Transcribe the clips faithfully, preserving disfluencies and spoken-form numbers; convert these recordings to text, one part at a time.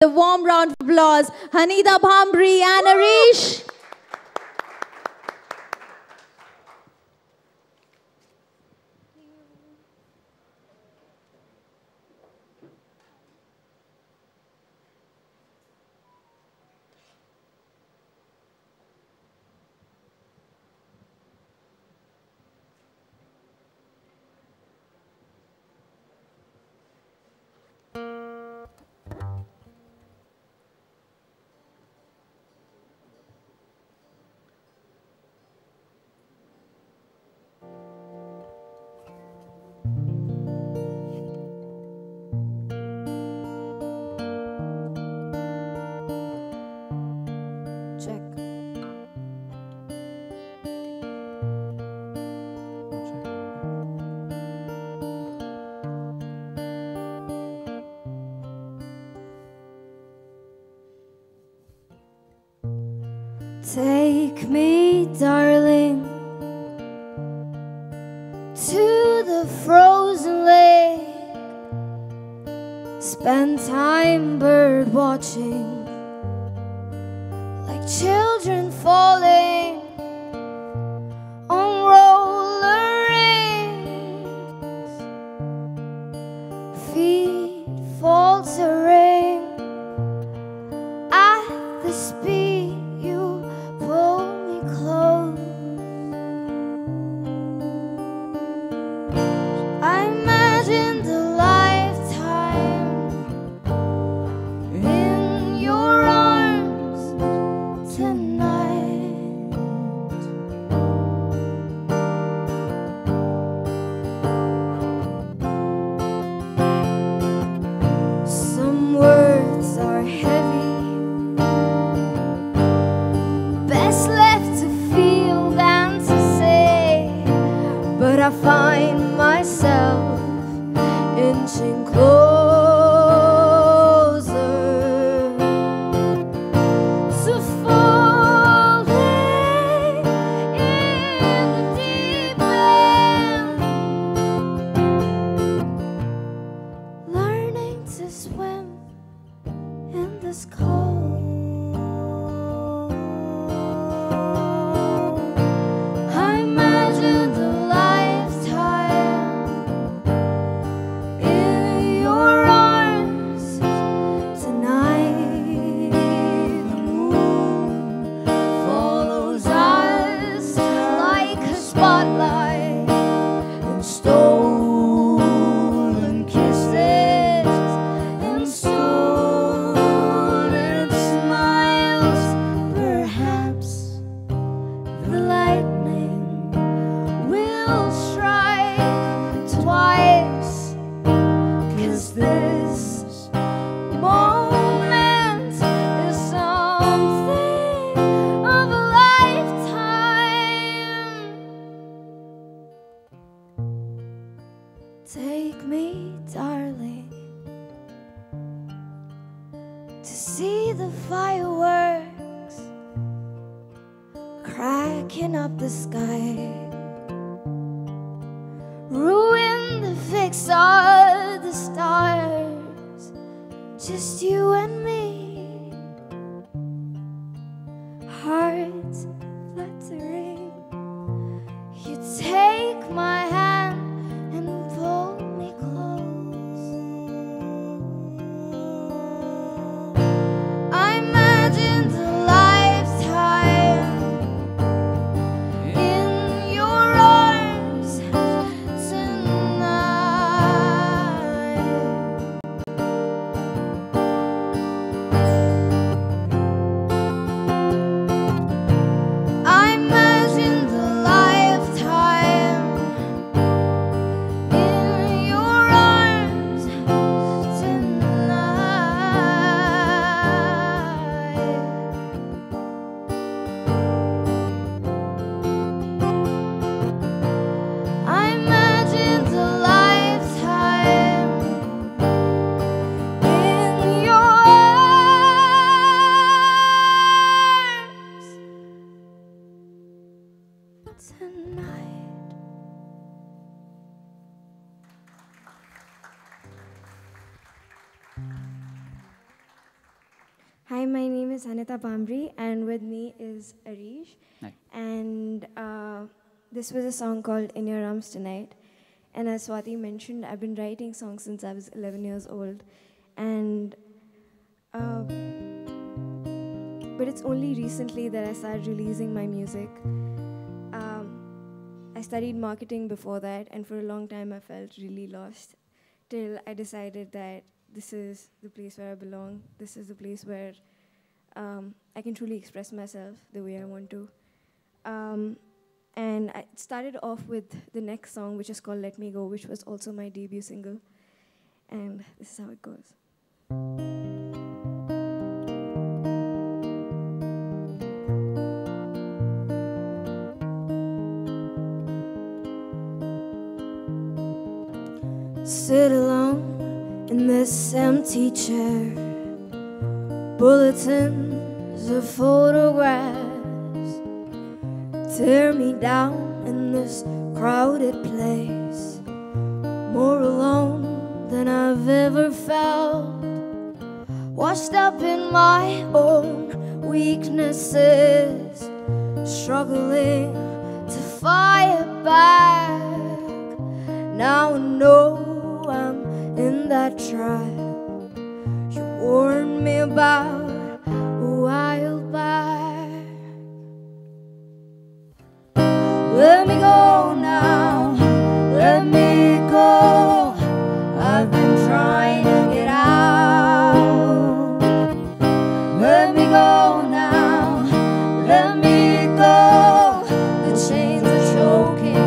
The warm round of applause, Hanita Bhambri and Arish. Take me, darling, to the frozen lake. Spend time bird watching, like children falling on roller rings. Feet faltering at the speed you pull me close. I imagined a lifetime in your arms tonight. Some words are heavy, best left to feel than to say, but I find myself inching closer to falling in the deep end, learning to swim in this cold. Take me, darling, to see the fireworks cracking up the sky, ruin the fix of the stars, just you and me, hearts fluttering. You take my hand Hi, my name is Hanita Bhambri, and with me is Arish. Hi. And uh, this was a song called In Your Arms Tonight. And as Swati mentioned, I've been writing songs since I was eleven years old. And, uh, but it's only recently that I started releasing my music. Um, I studied marketing before that, and for a long time I felt really lost till I decided that this is the place where I belong. This is the place where um, I can truly express myself the way I want to. Um, and I started off with the next song, which is called Let Me Go, which was also my debut single. And this is how it goes. Sit alone in this empty chair, bulletins of photographs tear me down in this crowded place, more alone than I've ever felt, washed up in my own weaknesses, struggling to fire back. Now I know I'm in that trial you warned me about a while back. Let me go now, let me go. I've been trying to get out. Let me go now, let me go. The chains are choking.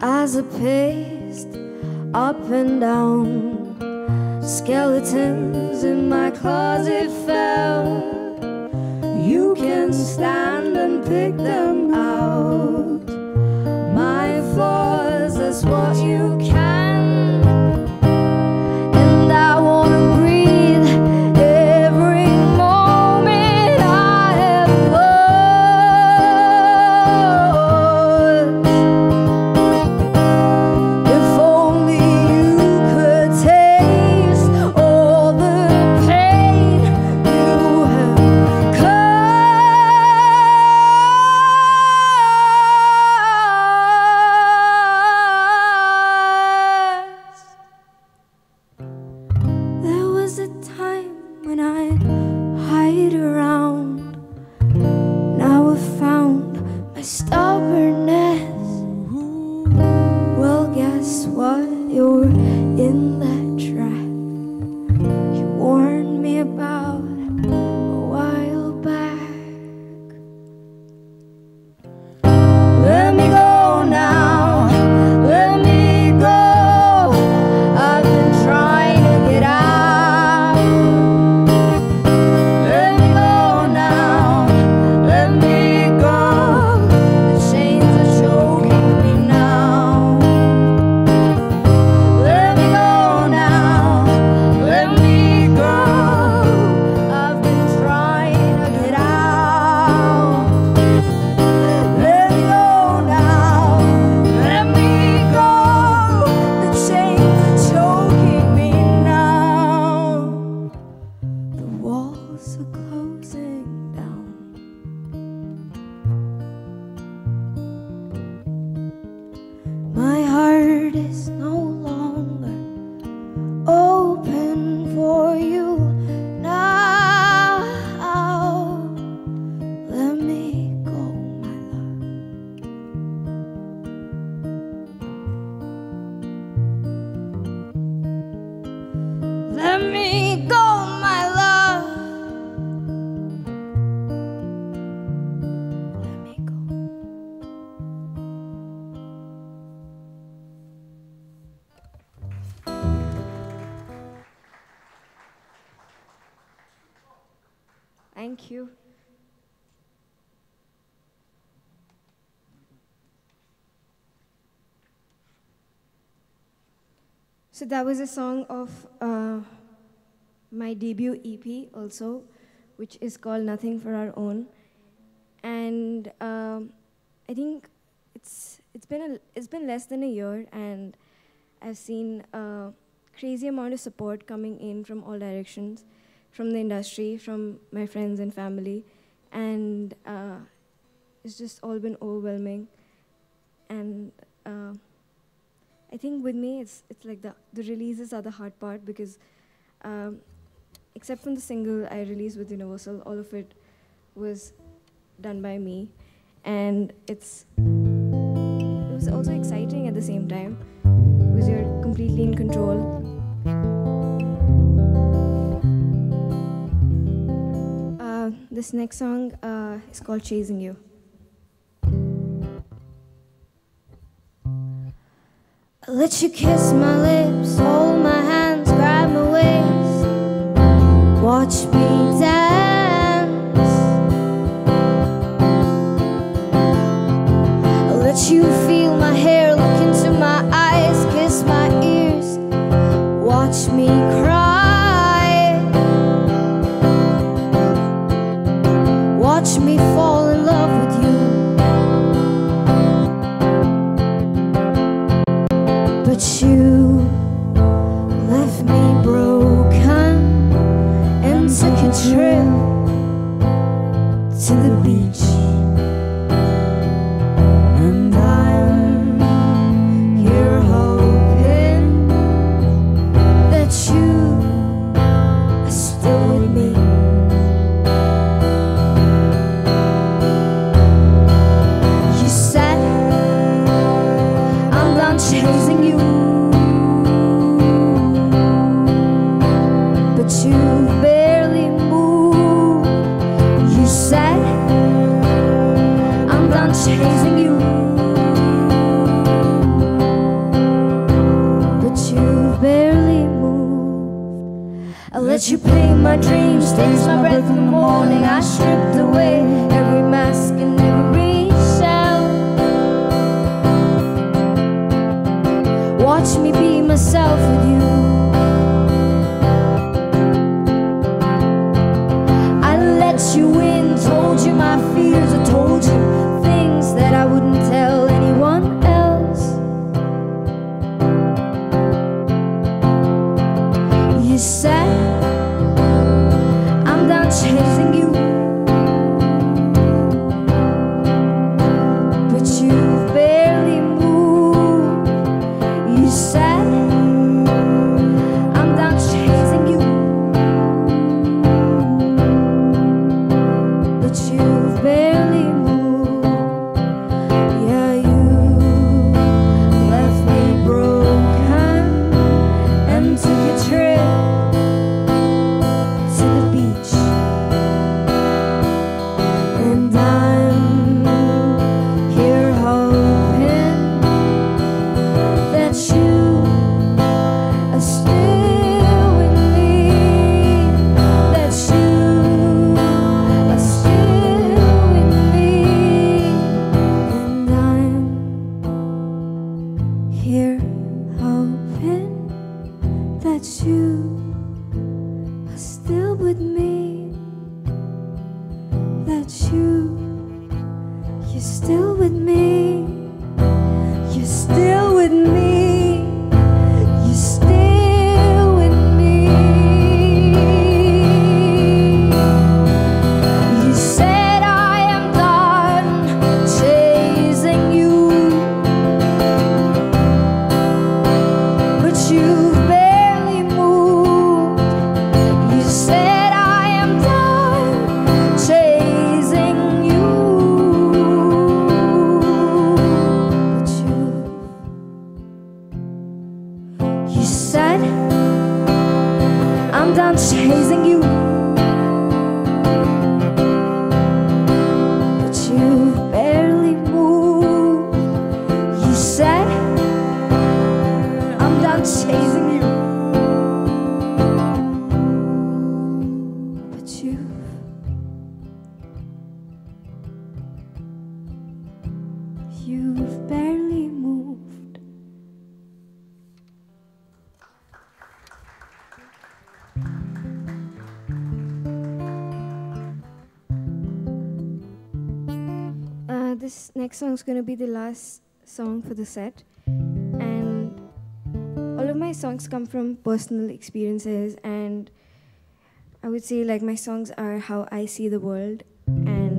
Eyes are paced up and down, skeletons in my closet fell. You can stand and pick them out, my flaws, that's what you can. And I wanna breathe every moment I have lost. Thank you. So that was a song of uh, my debut E P also, which is called Nothing For Our Own. And um, I think it's, it's, been a, it's been less than a year, and I've seen a crazy amount of support coming in from all directions, from the industry, from my friends and family. And uh, it's just all been overwhelming. And uh, I think with me, it's, it's like the, the releases are the hard part, because um, except from the single I released with Universal, all of it was done by me. And it's, it was also exciting at the same time, because you're completely in control. Uh, this next song uh, is called Chasing You. I let you kiss my lips, hold my hands, grab my waist, watch me dance. I let you feel my hair, look into my eyes, kiss my ears, watch me cry. Watch me fall in love with you. But you left me broken and took a trip to the beach, and I'm here hoping that you are still with me. You said I'm done chasing you, you barely move. You said I'm done chasing you, but you barely move. I let you paint my dreams, taste my breath in the morning. I stripped away every mask and every shell. Watch me be myself with you. You in, told you my fears, I told you things that I wouldn't tell anyone else. You said I'm done chasing you, but you barely move. You said you've barely moved. this next song is going to be the last song for the set. And all of my songs come from personal experiences, and I would say like my songs are how I see the world. And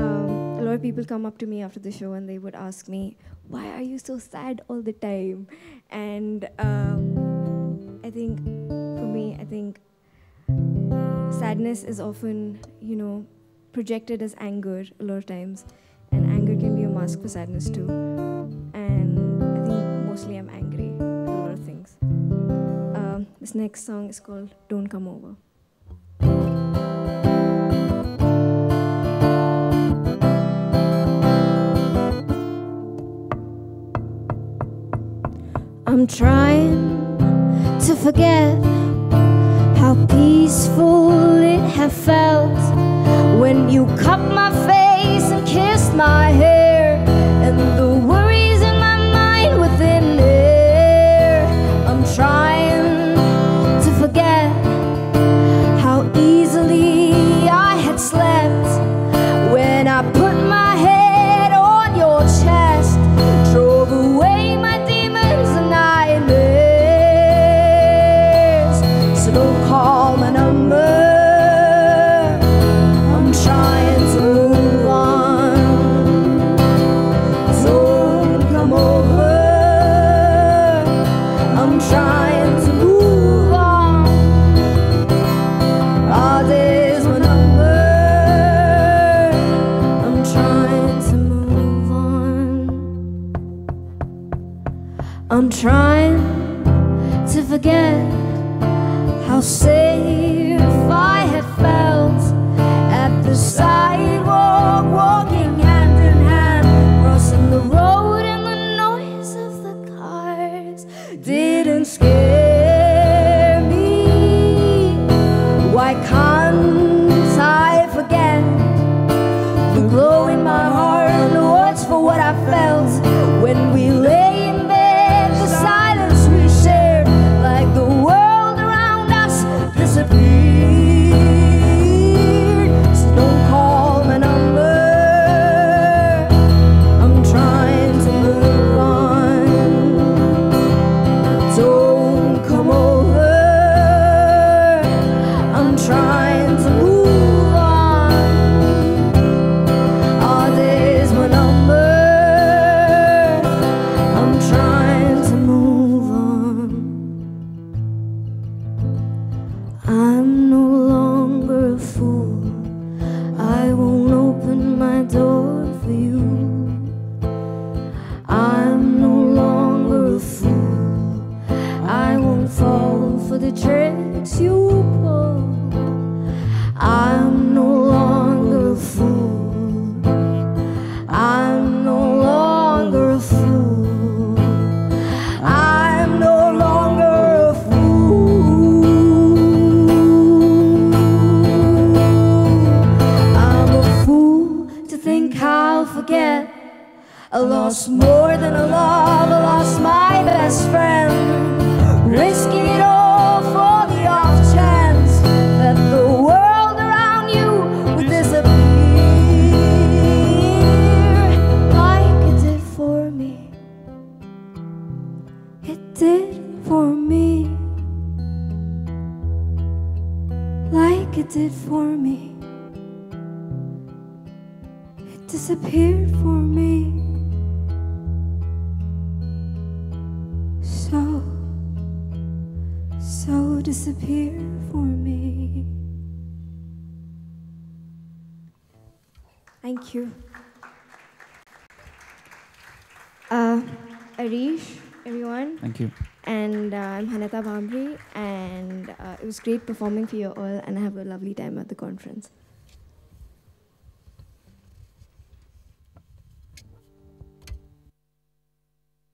um, a lot of people come up to me after the show and they would ask me, why are you so sad all the time? And um, I think for me, I think sadness is often, you know, projected as anger a lot of times, and anger can be a mask for sadness too. And I think mostly I'm angry at a lot of things. Um, this next song is called Don't Come Over. I'm trying to forget how peaceful it had felt when you cut my face and kissed my hair, and the worries in my mind were thin air. I'm trying to forget how easily I had slept when I put my head on your chest, drove away my demons and nightmares. So don't call my number. I'm trying to forget how safe I had felt at the sidewalk, walking hand in hand, crossing the road, and the noise of the cars didn't scare me. Why can't I forget the glow in my heart and the words for what I felt when we lay? Thank you. Uh, Arish, everyone. Thank you. And uh, I'm Hanita Bhambri, and uh, it was great performing for you all, and I have a lovely time at the conference.